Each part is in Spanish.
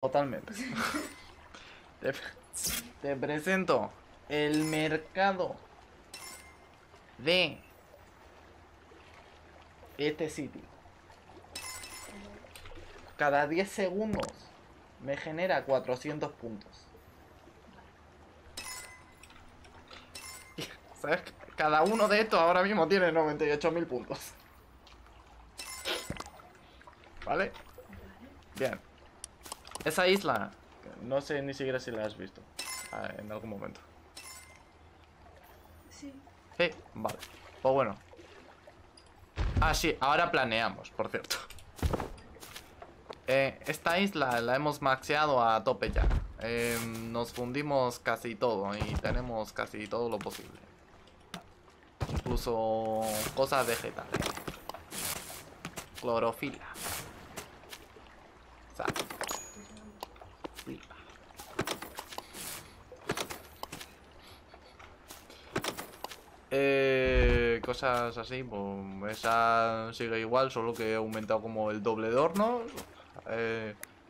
Totalmente. Te presento el mercado de este sitio. Cada 10 segundos me genera 400 puntos. ¿Sabes? Cada uno de estos ahora mismo tiene 98.000 puntos. ¿Vale? Bien. Esa isla, no sé ni siquiera si la has visto en algún momento. Sí. Sí, vale. Pues bueno. Ah, sí, ahora planeamos, por cierto. Esta isla la hemos maxeado a tope ya. Nos fundimos casi todo y tenemos casi todo lo posible. Incluso cosas vegetales. Clorofila. O sea, cosas así, pues esa sigue igual, solo que he aumentado como el doble de hornos.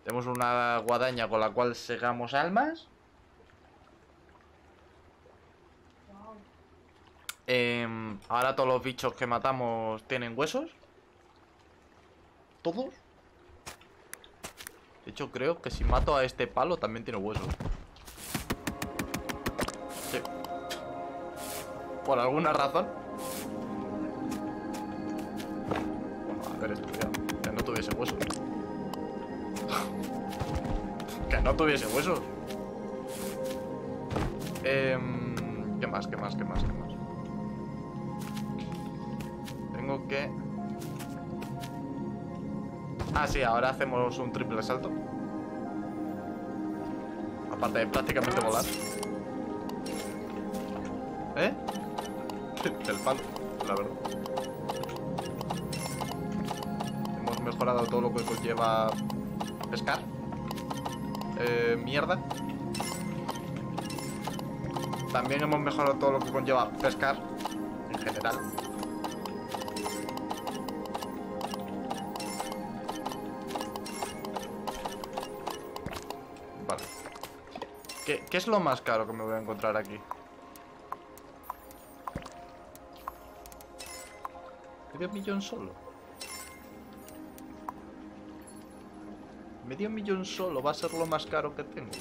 Tenemos una guadaña con la cual segamos almas. Ahora todos los bichos que matamos tienen huesos. Todos. De hecho, creo que si mato a este palo también tiene huesos. Sí. Por alguna razón. Bueno, a ver, estudiado. Que no tuviese huesos. Que no tuviese huesos. ¿Qué más? ¿Qué más? ¿Qué más? ¿Qué más? Tengo que... Ah, sí, ahora hacemos un triple salto. Aparte de prácticamente volar. ¿Eh? Del palo, la verdad. Hemos mejorado todo lo que conlleva pescar. Mierda. También hemos mejorado todo lo que conlleva pescar en general. ¿Qué es lo más caro que me voy a encontrar aquí? ¿$500.000 solo? $500.000 solo va a ser lo más caro que tengo.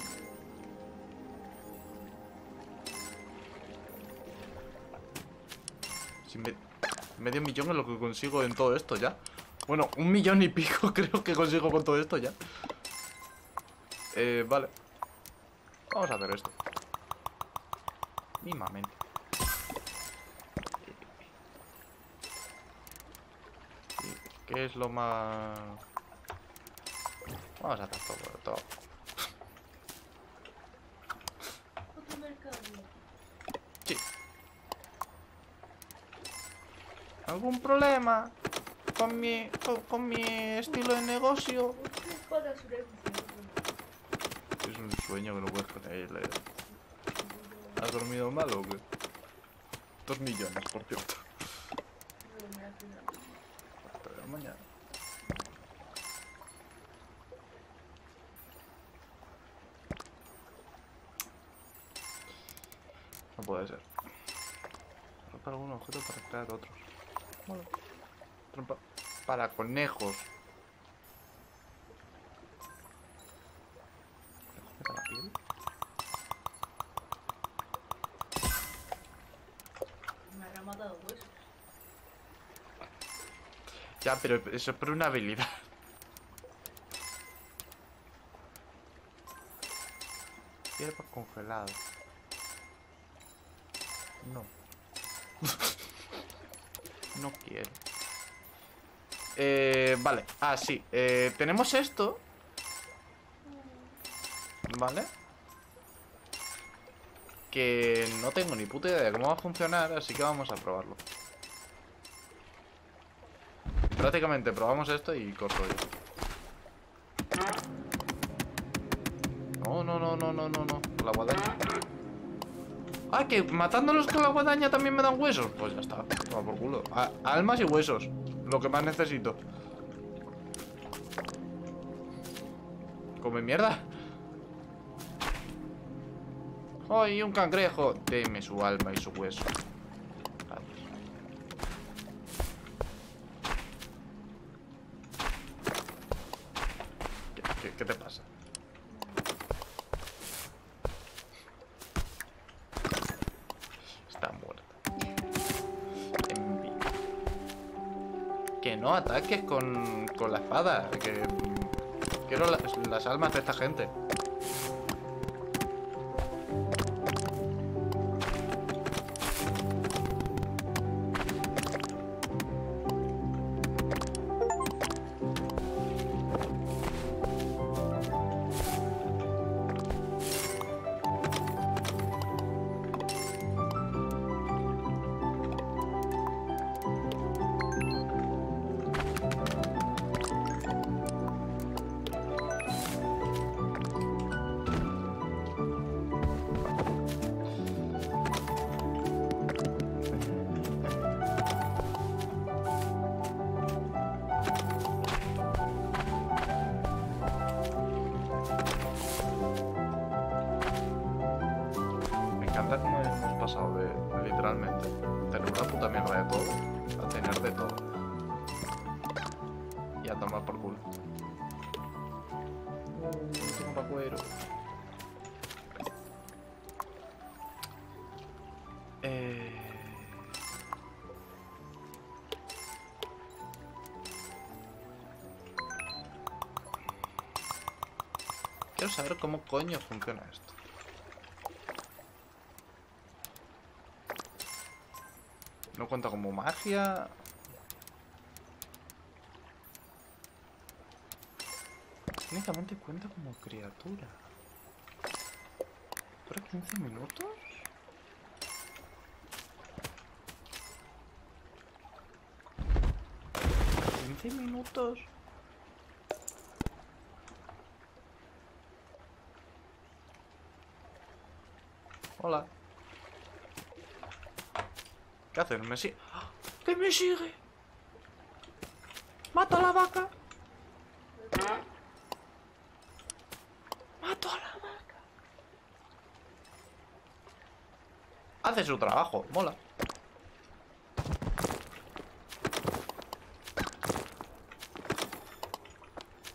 Si $500.000 es lo que consigo en todo esto ya. Bueno, $1.000.000 y pico creo que consigo con todo esto ya. Vale. Vamos a hacer esto. Mimamente. ¿Qué es lo más...? Vamos a hacer todo. Sí. ¿Algún problema con mi estilo de negocio? Es un sueño que no puedes creerle. ¿Has dormido mal o qué? $2.000.000, por cierto. Hasta de la mañana. No puede ser. Para un objeto para crear otros. Bueno. Trampa para conejos. Ya, pero eso es por una habilidad. Hierbas congeladas. No. No quiero. Vale. Ah, sí. Tenemos esto. Vale. Que no tengo ni puta idea de cómo va a funcionar, así que vamos a probarlo. Prácticamente probamos esto y corto yo. No. La guadaña. Ah, que matándolos con la guadaña también me dan huesos. Pues ya está, toma por culo. Almas y huesos, lo que más necesito. Come mierda. ¡Ay, un cangrejo! Deme su alma y su hueso. Gracias. ¿Qué te pasa? Está muerta. Envidia. Que no ataques con la espada. Que quiero las almas de esta gente. Quiero saber cómo coño funciona esto. No cuenta como magia. Únicamente cuenta como criatura. ¿Dura 15 minutos? ¿15 minutos? Hola. ¿Qué haces? ¿Me sigue? ¡Que me sigue! ¡Mato a la vaca! ¡Mato a la vaca! Hace su trabajo, mola.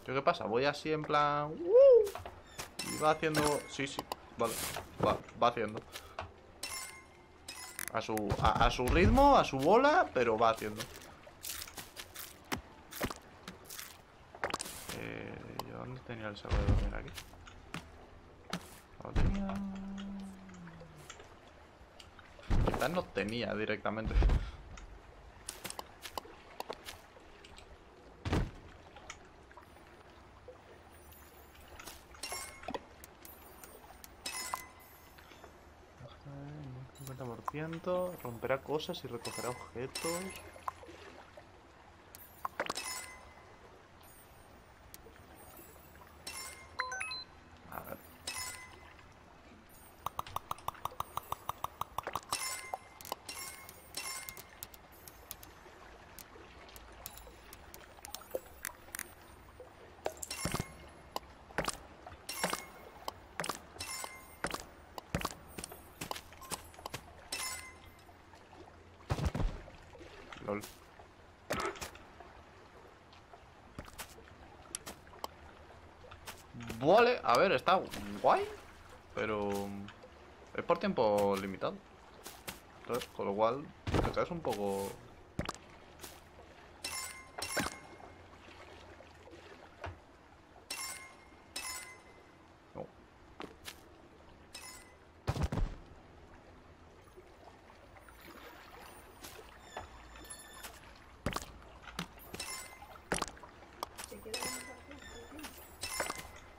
¿Yo qué pasa? Voy así en plan... Y va haciendo... Sí, sí. Vale, va haciendo a su ritmo, a su bola, pero va haciendo. ¿Yo dónde tenía el salvador? Mira aquí. No tenía... Quizás no tenía directamente. Romperá cosas y recogerá objetos. A ver. Vale, a ver, está guay, pero es por tiempo limitado. Entonces, con lo cual, te caes un poco...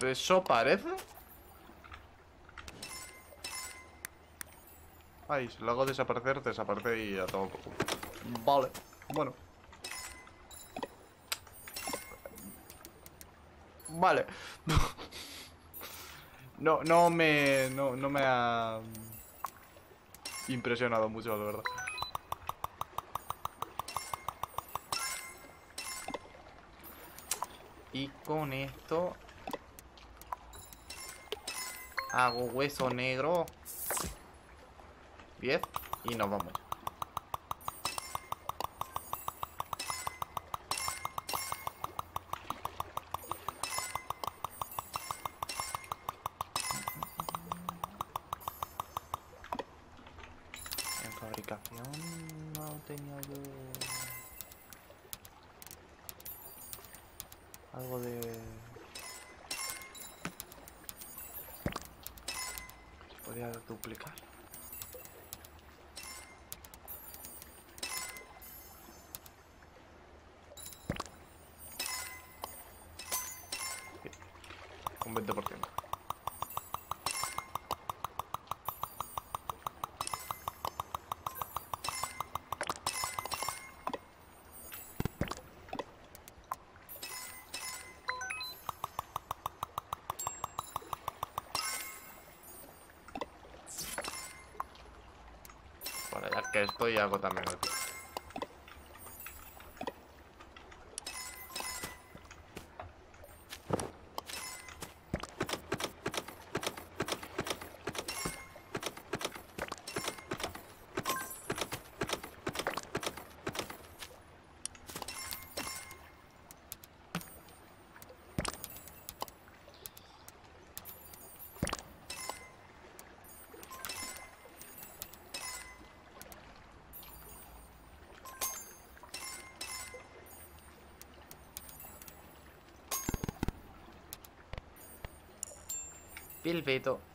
Eso parece. Ay, si lo hago desaparecer, desaparece y ya todo. Vale, bueno. Vale. No me ha impresionado mucho, la verdad. Y con esto... Hago hueso negro. 10. Y nos vamos. En fabricación no tenía yo algo de... Podría duplicar. Un 20%. Bueno, ya que estoy, hago también aquí. Bilbeto.